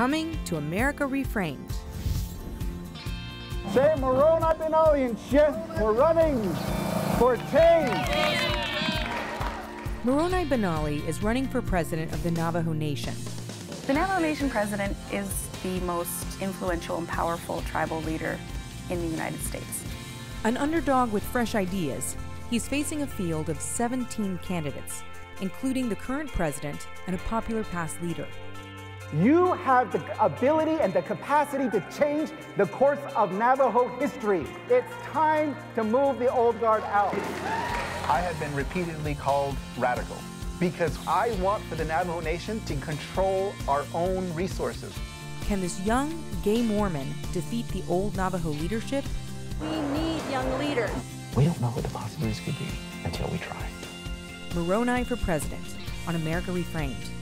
Coming to America Reframed. Say Moroni Benally and shift. We're running for change. Moroni Benally is running for president of the Navajo Nation. The Navajo Nation president is the most influential and powerful tribal leader in the United States. An underdog with fresh ideas, he's facing a field of 17 candidates, including the current president and a popular past leader. You have the ability and the capacity to change the course of Navajo history. It's time to move the old guard out. I have been repeatedly called radical because I want for the Navajo Nation to control our own resources. Can this young, gay Mormon defeat the old Navajo leadership? We need young leaders. We don't know what the possibilities could be until we try. Moroni for president on America Reframed.